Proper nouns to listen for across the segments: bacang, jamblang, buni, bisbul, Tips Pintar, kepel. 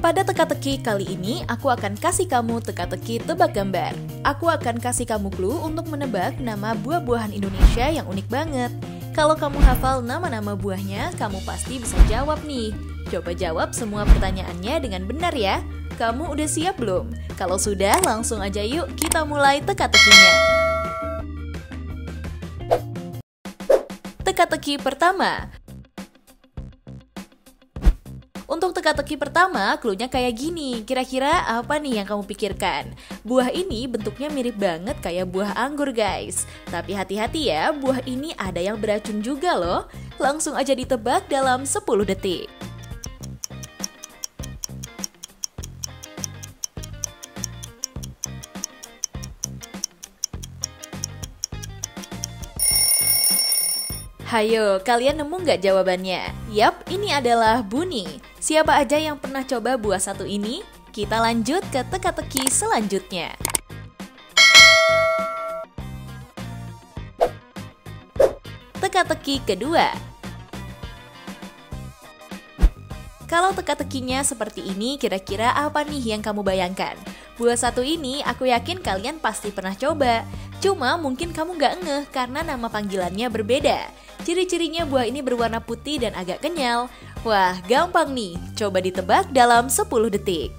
Pada teka-teki kali ini, aku akan kasih kamu teka-teki tebak gambar. Aku akan kasih kamu clue untuk menebak nama buah-buahan Indonesia yang unik banget. Kalau kamu hafal nama-nama buahnya, kamu pasti bisa jawab nih. Coba jawab semua pertanyaannya dengan benar ya. Kamu udah siap belum? Kalau sudah, langsung aja yuk kita mulai teka-tekinya. Teka-teki pertama. Untuk teka-teki pertama, cluenya kayak gini. Kira-kira apa nih yang kamu pikirkan? Buah ini bentuknya mirip banget kayak buah anggur, guys. Tapi hati-hati ya, buah ini ada yang beracun juga loh. Langsung aja ditebak dalam 10 detik. Hayo, kalian nemu nggak jawabannya? Yap, ini adalah buni. Siapa aja yang pernah coba buah satu ini? Kita lanjut ke teka-teki selanjutnya. Teka-teki kedua. Kalau teka-tekinya seperti ini, kira-kira apa nih yang kamu bayangkan? Buah satu ini aku yakin kalian pasti pernah coba. Cuma mungkin kamu nggak ngeh karena nama panggilannya berbeda. Ciri-cirinya buah ini berwarna putih dan agak kenyal. Wah, gampang nih. Coba ditebak dalam 10 detik.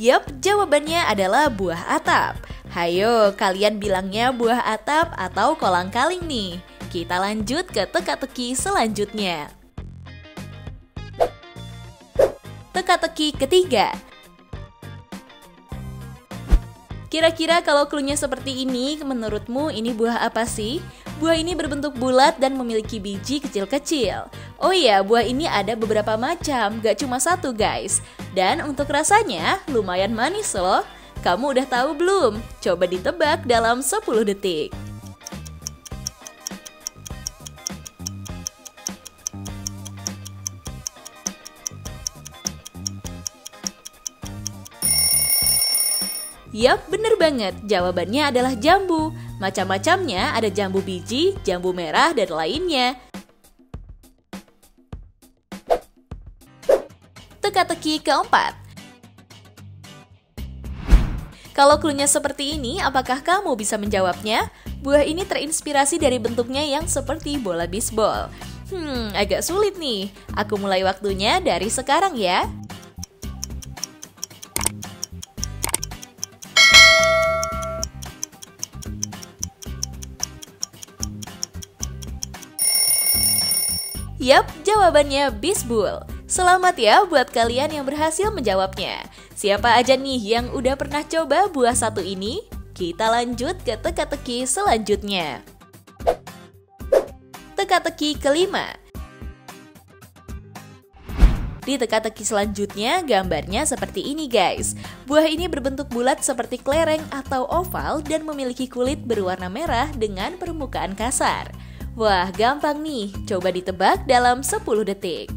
Yap, jawabannya adalah buah atap. Hayo, kalian bilangnya buah atap atau kolang-kaling nih. Kita lanjut ke teka-teki selanjutnya. Teka-teki ketiga. Kira-kira kalau cluenya seperti ini, menurutmu ini buah apa sih? Buah ini berbentuk bulat dan memiliki biji kecil-kecil. Oh iya, buah ini ada beberapa macam, gak cuma satu guys. Dan untuk rasanya, lumayan manis loh. Kamu udah tahu belum? Coba ditebak dalam 10 detik. Yap, bener banget. Jawabannya adalah jambu. Macam-macamnya ada jambu biji, jambu merah, dan lainnya. Teka-teki keempat. Kalau cluenya seperti ini, apakah kamu bisa menjawabnya? Buah ini terinspirasi dari bentuknya yang seperti bola bisbol. Agak sulit nih. Aku mulai waktunya dari sekarang ya. Yap, jawabannya bisbul. Selamat ya buat kalian yang berhasil menjawabnya. Siapa aja nih yang udah pernah coba buah satu ini? Kita lanjut ke teka-teki selanjutnya. Teka-teki kelima. Di teka-teki selanjutnya, gambarnya seperti ini guys. Buah ini berbentuk bulat seperti kelereng atau oval dan memiliki kulit berwarna merah dengan permukaan kasar. Wah, gampang nih. Coba ditebak dalam 10 detik.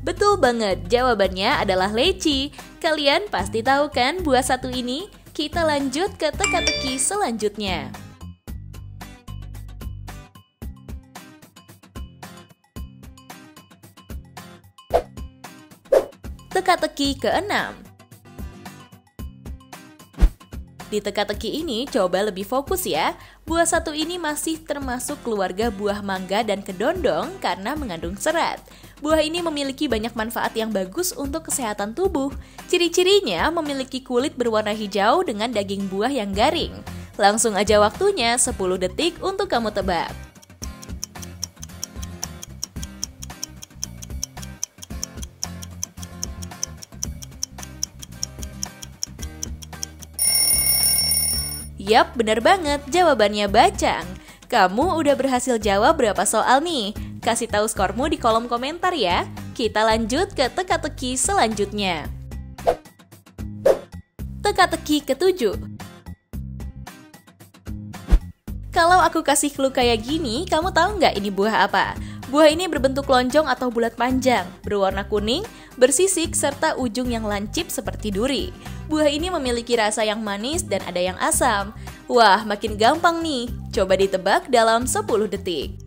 Betul banget, jawabannya adalah leci. Kalian pasti tahu kan buah satu ini? Kita lanjut ke teka-teki selanjutnya. Teka-teki keenam. Di teka-teki ini coba lebih fokus ya. Buah satu ini masih termasuk keluarga buah mangga dan kedondong karena mengandung serat. Buah ini memiliki banyak manfaat yang bagus untuk kesehatan tubuh. Ciri-cirinya memiliki kulit berwarna hijau dengan daging buah yang garing. Langsung aja waktunya 10 detik untuk kamu tebak. Yap, benar banget. Jawabannya bacang. Kamu udah berhasil jawab berapa soal nih? Kasih tahu skormu di kolom komentar ya. Kita lanjut ke teka-teki selanjutnya. Teka-teki ketujuh. Kalau aku kasih clue kayak gini, kamu tahu nggak ini buah apa? Buah ini berbentuk lonjong atau bulat panjang, berwarna kuning, bersisik, serta ujung yang lancip seperti duri. Buah ini memiliki rasa yang manis dan ada yang asam. Wah, makin gampang nih. Coba ditebak dalam 10 detik.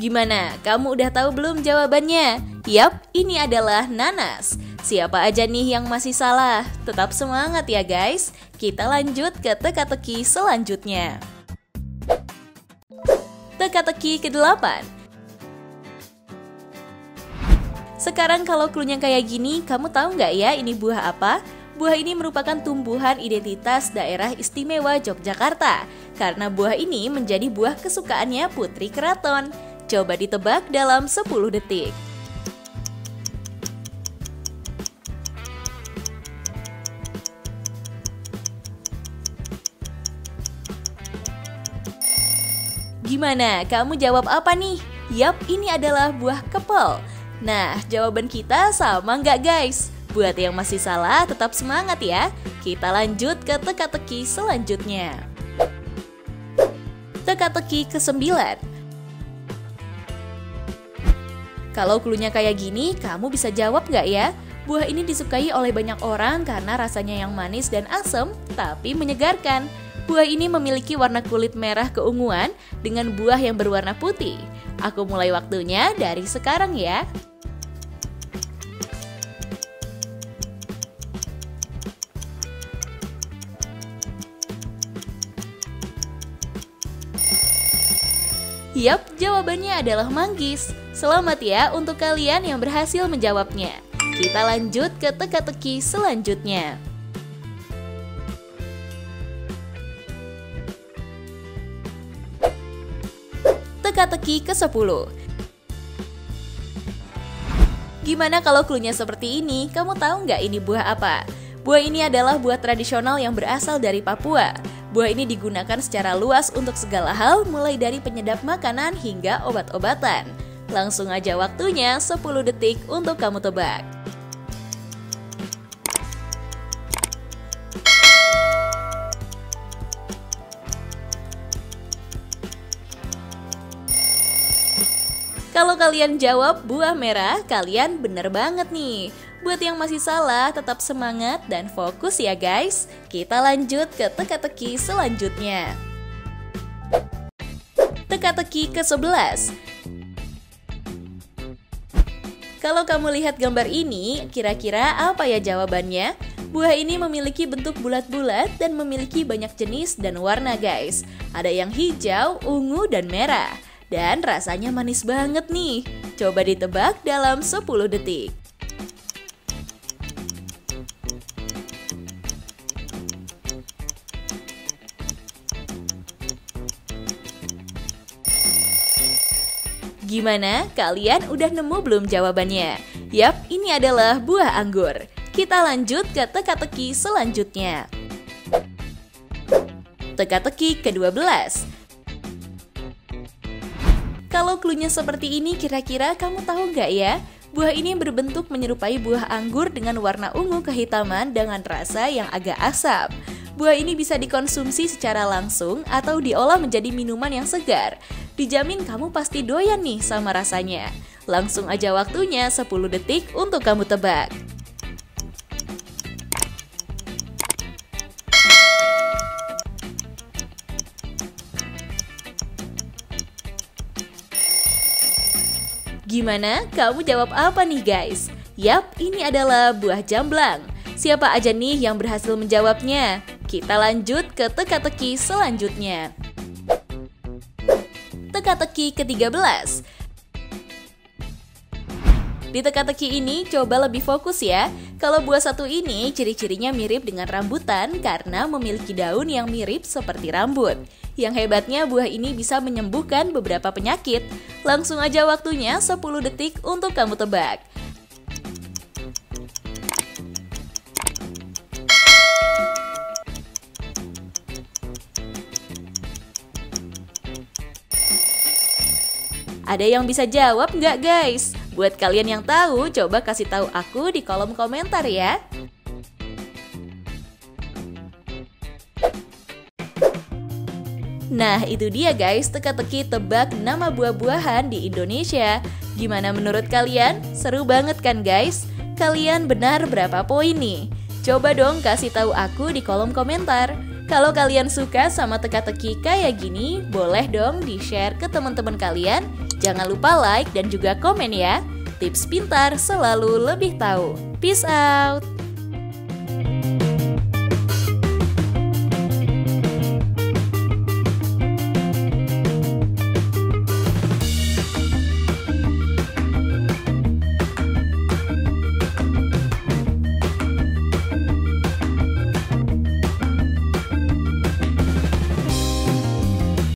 Gimana? Kamu udah tahu belum jawabannya? Yap, ini adalah nanas. Siapa aja nih yang masih salah? Tetap semangat ya guys. Kita lanjut ke teka-teki selanjutnya. Teka-teki ke-8. Sekarang kalau cluenya kayak gini, kamu tahu nggak ya ini buah apa? Buah ini merupakan tumbuhan identitas daerah istimewa Yogyakarta karena buah ini menjadi buah kesukaannya Putri Keraton. Coba ditebak dalam 10 detik. Gimana? Kamu jawab apa nih? Yap, ini adalah buah kepel. Nah, jawaban kita sama nggak guys? Buat yang masih salah, tetap semangat ya. Kita lanjut ke teka-teki selanjutnya. Teka-teki ke-9. Kalau cluenya kayak gini, kamu bisa jawab nggak ya? Buah ini disukai oleh banyak orang karena rasanya yang manis dan asam, tapi menyegarkan. Buah ini memiliki warna kulit merah keunguan dengan buah yang berwarna putih. Aku mulai waktunya dari sekarang ya. Yap, jawabannya adalah manggis. Selamat ya untuk kalian yang berhasil menjawabnya. Kita lanjut ke teka-teki selanjutnya. Teka-teki ke-10. Gimana kalau cluenya seperti ini? Kamu tahu nggak ini buah apa? Buah ini adalah buah tradisional yang berasal dari Papua. Buah ini digunakan secara luas untuk segala hal, mulai dari penyedap makanan hingga obat-obatan. Langsung aja waktunya 10 detik untuk kamu tebak. Kalau kalian jawab buah merah, kalian bener banget nih. Buat yang masih salah, tetap semangat dan fokus ya guys. Kita lanjut ke teka-teki selanjutnya. Teka-teki ke-11. Kalau kamu lihat gambar ini, kira-kira apa ya jawabannya? Buah ini memiliki bentuk bulat-bulat dan memiliki banyak jenis dan warna guys. Ada yang hijau, ungu, dan merah. Dan rasanya manis banget nih. Coba ditebak dalam 10 detik. Gimana? Kalian udah nemu belum jawabannya? Yap, ini adalah buah anggur. Kita lanjut ke teka-teki selanjutnya. Teka-teki ke-12. Kalau cluenya seperti ini, kira-kira kamu tahu nggak ya? Buah ini berbentuk menyerupai buah anggur dengan warna ungu kehitaman dengan rasa yang agak asam. Buah ini bisa dikonsumsi secara langsung atau diolah menjadi minuman yang segar. Dijamin kamu pasti doyan nih sama rasanya. Langsung aja waktunya 10 detik untuk kamu tebak. Gimana? Kamu jawab apa nih guys? Yap, ini adalah buah jamblang. Siapa aja nih yang berhasil menjawabnya? Kita lanjut ke teka-teki selanjutnya. Teka-teki ke-13. Di teka-teki ini coba lebih fokus ya. Kalau buah satu ini ciri-cirinya mirip dengan rambutan karena memiliki daun yang mirip seperti rambut. Yang hebatnya buah ini bisa menyembuhkan beberapa penyakit. Langsung aja waktunya 10 detik untuk kamu tebak. Ada yang bisa jawab nggak guys? Buat kalian yang tahu, coba kasih tahu aku di kolom komentar ya. Nah, itu dia guys, teka-teki tebak nama buah-buahan di Indonesia. Gimana menurut kalian? Seru banget kan guys? Kalian benar berapa poin nih? Coba dong kasih tahu aku di kolom komentar. Kalau kalian suka sama teka-teki kayak gini, boleh dong di-share ke teman-teman kalian. Jangan lupa like dan juga komen ya. Tips pintar selalu lebih tahu. Peace out!